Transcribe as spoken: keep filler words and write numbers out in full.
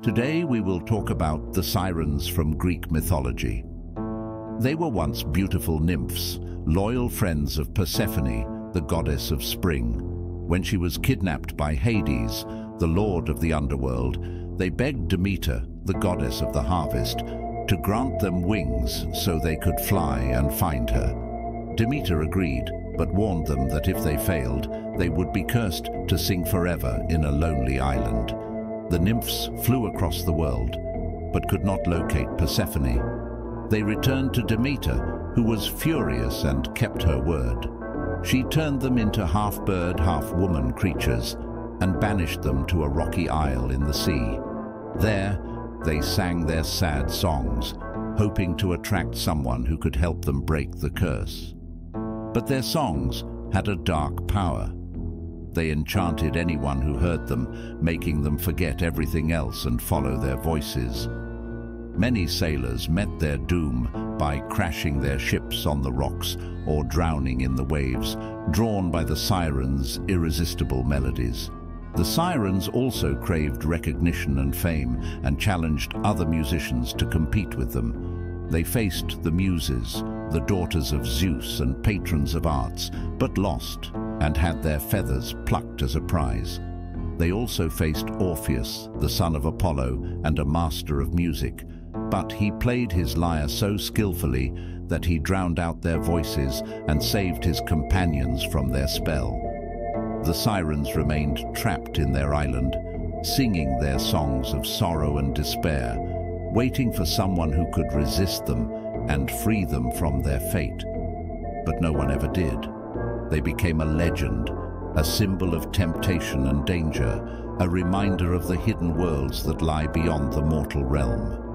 Today we will talk about the sirens from Greek mythology. They were once beautiful nymphs, loyal friends of Persephone, the goddess of spring. When she was kidnapped by Hades, the lord of the underworld, they begged Demeter, the goddess of the harvest, to grant them wings so they could fly and find her. Demeter agreed, but warned them that if they failed, they would be cursed to sing forever in a lonely island. The nymphs flew across the world, but could not locate Persephone. They returned to Demeter, who was furious and kept her word. She turned them into half-bird, half-woman creatures and banished them to a rocky isle in the sea. There, they sang their sad songs, hoping to attract someone who could help them break the curse. But their songs had a dark power. They enchanted anyone who heard them, making them forget everything else and follow their voices. Many sailors met their doom by crashing their ships on the rocks or drowning in the waves, drawn by the sirens' irresistible melodies. The sirens also craved recognition and fame and challenged other musicians to compete with them. They faced the Muses, the daughters of Zeus and patrons of arts, but lost and had their feathers plucked as a prize. They also faced Orpheus, the son of Apollo and a master of music, but he played his lyre so skillfully that he drowned out their voices and saved his companions from their spell. The sirens remained trapped in their island, singing their songs of sorrow and despair, waiting for someone who could resist them and free them from their fate. But no one ever did. They became a legend, a symbol of temptation and danger, a reminder of the hidden worlds that lie beyond the mortal realm.